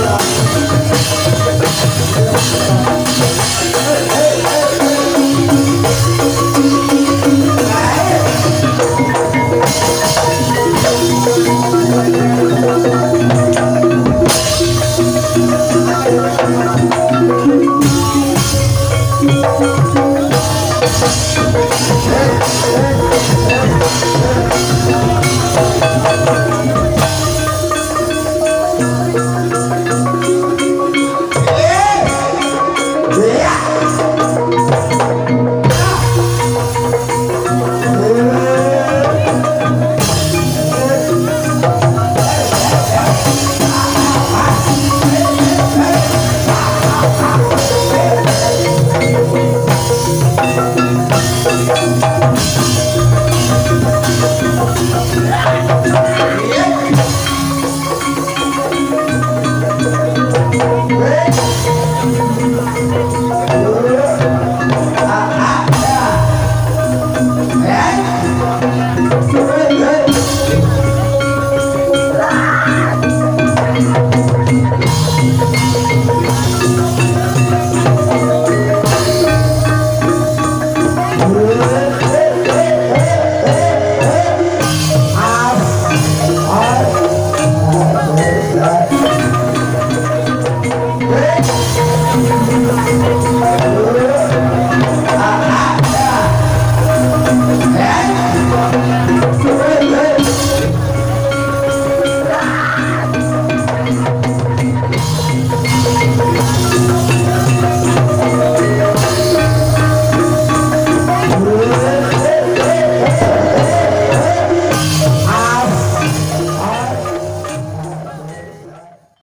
Aku